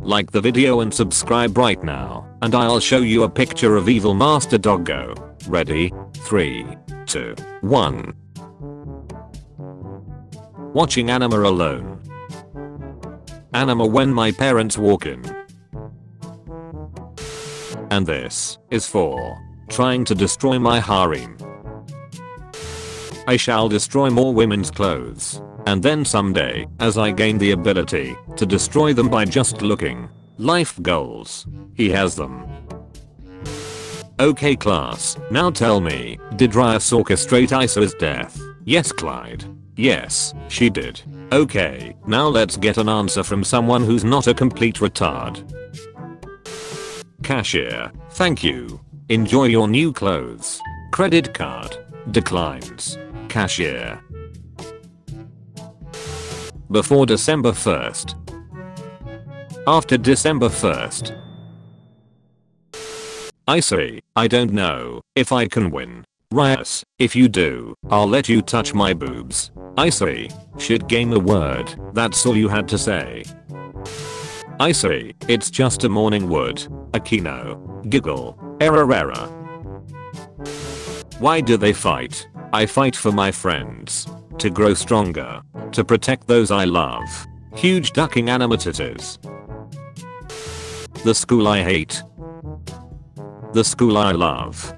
Like the video and subscribe right now, and I'll show you a picture of evil master doggo. Ready? 3, 2, 1. Watching anime alone. Anime when my parents walk in. And this is for trying to destroy my harem. I shall destroy more women's clothes. And then someday, as I gain the ability to destroy them by just looking. Life goals. He has them. Okay class, now tell me, did Rias orchestrate Isa's death? Yes Clyde. Yes, she did. Okay, now let's get an answer from someone who's not a complete retard. Cashier, thank you. Enjoy your new clothes. Credit card. Declines. Cashier. Before December 1st. After December 1st. I see, I don't know if I can win. Rias, if you do, I'll let you touch my boobs. I see. Shit gamer word, that's all you had to say. I see, it's just a morning wood. Akino. Giggle. Error error. Why do they fight? I fight for my friends. To grow stronger. To protect those I love. Huge ducking animatitis. The school I hate. The school I love.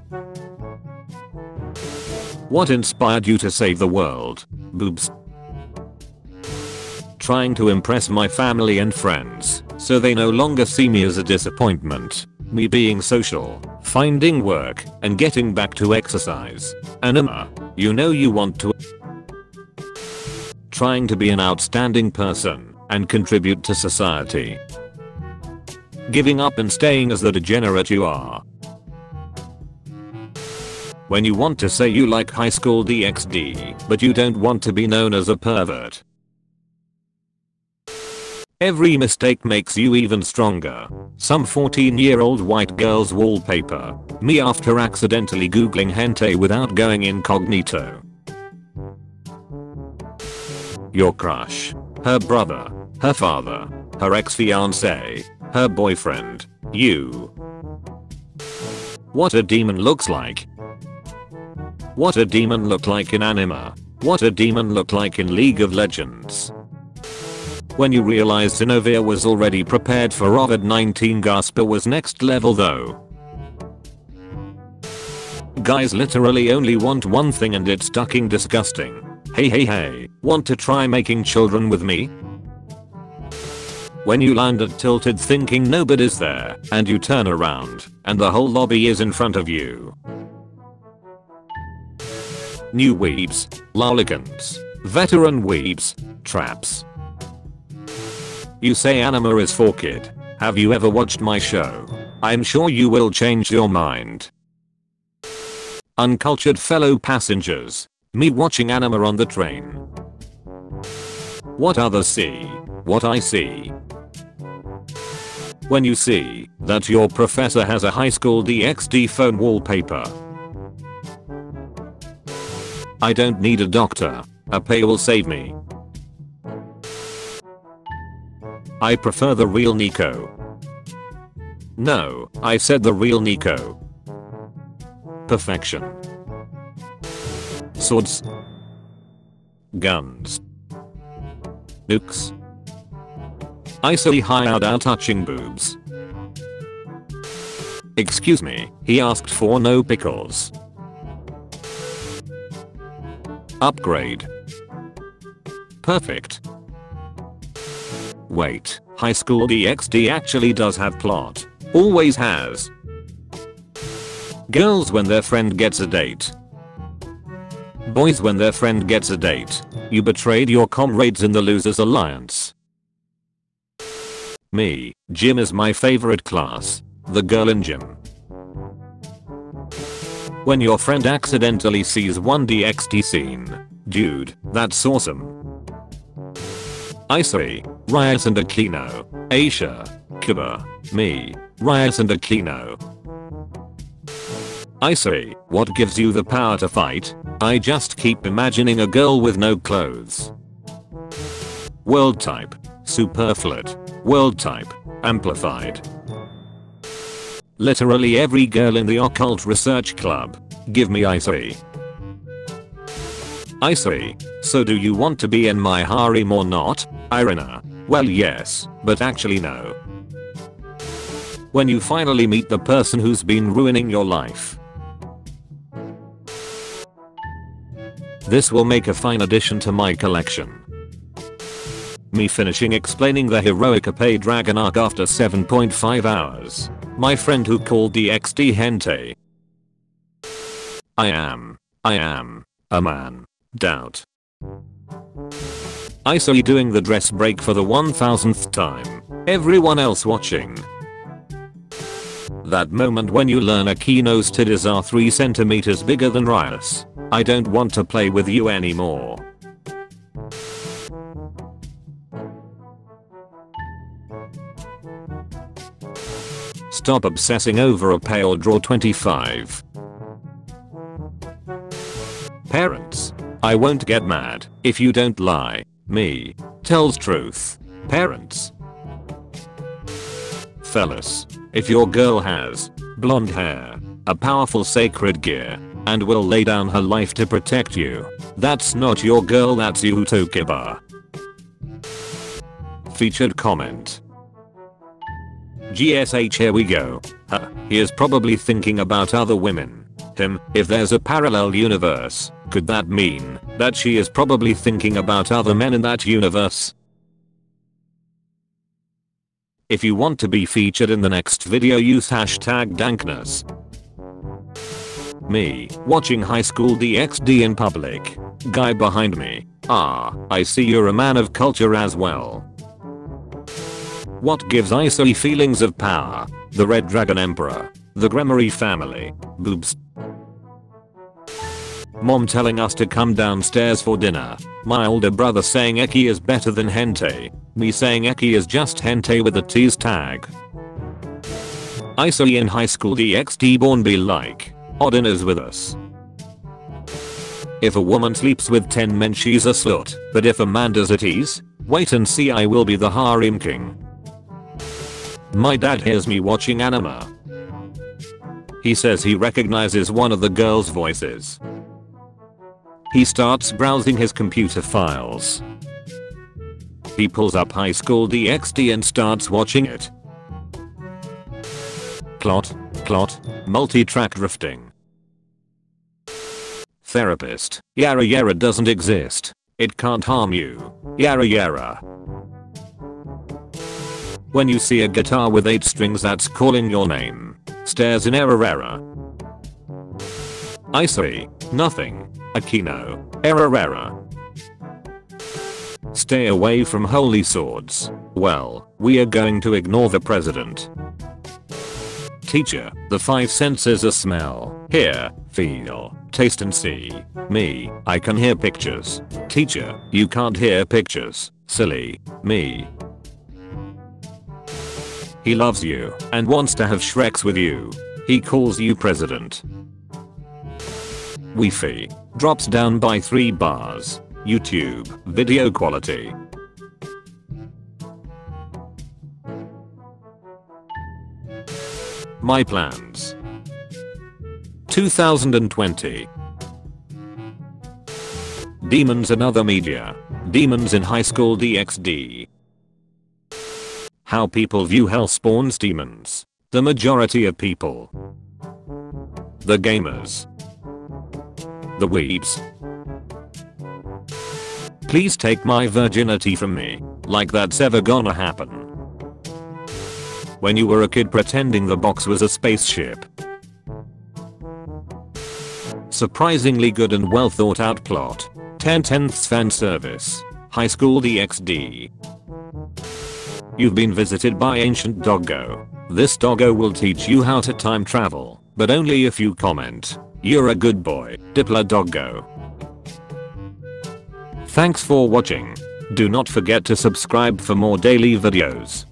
What inspired you to save the world? Boobs. Trying to impress my family and friends, so they no longer see me as a disappointment. Me being social, finding work, and getting back to exercise. Anima, you know you want to. Trying to be an outstanding person and contribute to society. Giving up and staying as the degenerate you are. When you want to say you like High School DxD, but you don't want to be known as a pervert. Every mistake makes you even stronger. Some 14-year-old white girl's wallpaper. Me after accidentally googling hentai without going incognito. Your crush. Her brother. Her father. Her ex-fiancé. Her boyfriend. You. What a demon looks like. What a demon looked like in anime. What a demon looked like in League of Legends. When you realized Zenobia was already prepared for COVID-19, Gasper was next level though. Guys literally only want one thing and it's ducking disgusting. Hey hey hey, want to try making children with me? When you land at Tilted thinking nobody's there, and you turn around, and the whole lobby is in front of you. New weebs, lolligans, veteran weebs, traps. You say anime is for kid. Have you ever watched my show? I'm sure you will change your mind. Uncultured fellow passengers. Me watching anime on the train. What others see. What I see. When you see that your professor has a High School DxD phone wallpaper. I don't need a doctor. A pay will save me. I prefer the real Nico. No, I said the real Nico. Perfection. Swords. Guns. Nukes. I see Hideout touching boobs. Excuse me, he asked for no pickles. Upgrade. Perfect. Wait, High School DxD actually does have plot. Always has. Girls when their friend gets a date. Boys when their friend gets a date. You betrayed your comrades in the Losers Alliance. Me, gym is my favorite class. The girl in gym. When your friend accidentally sees one DxD scene. Dude, that's awesome. I see. Rias and Aquino. Aisha. Kiba. Me. Rias and Aquino. I see. What gives you the power to fight? I just keep imagining a girl with no clothes. World type. Superfluid. World type. Amplified. Literally every girl in the occult research club. Give me I3. I3. So do you want to be in my harem or not, Irina? Well yes, but actually no. When you finally meet the person who's been ruining your life. This will make a fine addition to my collection. Me finishing explaining the heroic Ape Dragon arc after 7.5 hours. My friend who called DxD hentai. I am a man. Doubt. I saw you doing the dress break for the 1000th time. Everyone else watching. That moment when you learn Akino's titties are 3 centimeters bigger than Ryus. I don't want to play with you anymore. Stop obsessing over a pay or draw 25. Parents. I won't get mad if you don't lie. Me. Tells truth. Parents. Fellas. If your girl has blonde hair, a powerful sacred gear, and will lay down her life to protect you, that's not your girl, that's you, Tokiba. Featured comment. GSH, here we go. Huh, he is probably thinking about other women. Him, if there's a parallel universe, could that mean that she is probably thinking about other men in that universe? If you want to be featured in the next video, use hashtag dankness. Me, watching High School DxD in public. Guy behind me. Ah, I see you're a man of culture as well. What gives Isoi feelings of power? The Red Dragon Emperor. The Gremory family. Boobs. Mom telling us to come downstairs for dinner. My older brother saying Eki is better than hentai. Me saying Eki is just hentai with a tease tag. Isoi in High School DxD born be like. Odin is with us. If a woman sleeps with 10 men, she's a slut. But if a man does it, he's. Wait and see, I will be the harem king. My dad hears me watching anime. He says he recognizes one of the girls' voices. He starts browsing his computer files. He pulls up High School DxD and starts watching it. Plot. Multi-track drifting. Therapist. Yara Yara doesn't exist. It can't harm you. Yara Yara. When you see a guitar with 8 strings that's calling your name. Stares in error. I see. Nothing. Akino. Error. Stay away from holy swords. Well, we are going to ignore the president. Teacher, the 5 senses are smell, hear, feel, taste and see. Me, I can hear pictures. Teacher, you can't hear pictures. Silly. Me. He loves you and wants to have Shreks with you. He calls you president. Wi-Fi. Drops down by 3 bars. YouTube. Video quality. My plans. 2020. Demons and other media. Demons in High School DxD. How people view hell spawns demons. The majority of people. The gamers. The weebs. Please take my virginity from me. Like that's ever gonna happen. When you were a kid pretending the box was a spaceship. Surprisingly good and well thought out plot. 10/10 fan service. High School DxD. You've been visited by ancient doggo. This doggo will teach you how to time travel, but only if you comment. You're a good boy, Dipla doggo. Thanks for watching. Do not forget to subscribe for more daily videos.